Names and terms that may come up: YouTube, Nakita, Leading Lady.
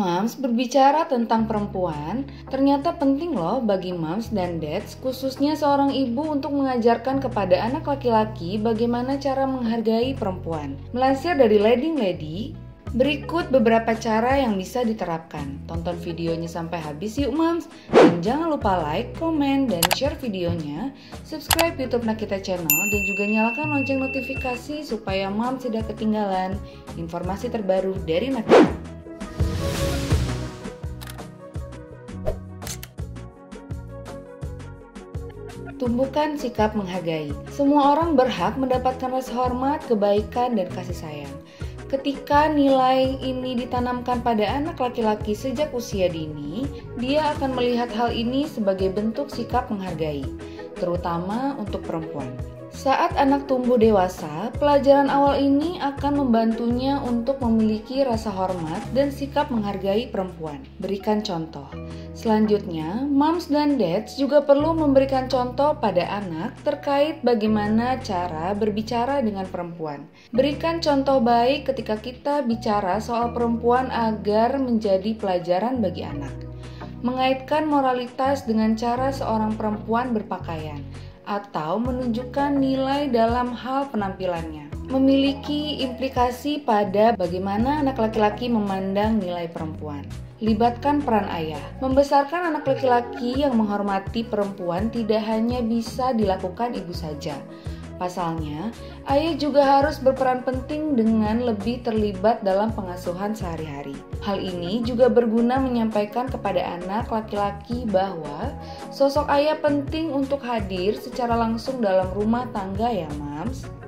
Moms, berbicara tentang perempuan, ternyata penting loh bagi moms dan dads, khususnya seorang ibu untuk mengajarkan kepada anak laki-laki bagaimana cara menghargai perempuan. Melansir dari Leading Lady, berikut beberapa cara yang bisa diterapkan. Tonton videonya sampai habis yuk moms. Dan jangan lupa like, komen, dan share videonya. Subscribe YouTube Nakita channel dan juga nyalakan lonceng notifikasi supaya moms tidak ketinggalan informasi terbaru dari Nakita. Tumbuhkan sikap menghargai. Semua orang berhak mendapatkan rasa hormat, kebaikan, dan kasih sayang. Ketika nilai ini ditanamkan pada anak laki-laki sejak usia dini, dia akan melihat hal ini sebagai bentuk sikap menghargai, terutama untuk perempuan. Saat anak tumbuh dewasa, pelajaran awal ini akan membantunya untuk memiliki rasa hormat dan sikap menghargai perempuan. Berikan contoh. Selanjutnya, moms dan dads juga perlu memberikan contoh pada anak terkait bagaimana cara berbicara dengan perempuan. Berikan contoh baik ketika kita bicara soal perempuan agar menjadi pelajaran bagi anak. Mengaitkan moralitas dengan cara seorang perempuan berpakaian, atau menunjukkan nilai dalam hal penampilannya, memiliki implikasi pada bagaimana anak laki-laki memandang nilai perempuan. Libatkan peran ayah. Membesarkan anak laki-laki yang menghormati perempuan tidak hanya bisa dilakukan ibu saja. Pasalnya, ayah juga harus berperan penting dengan lebih terlibat dalam pengasuhan sehari-hari. Hal ini juga berguna menyampaikan kepada anak laki-laki bahwa sosok ayah penting untuk hadir secara langsung dalam rumah tangga ya, Mams.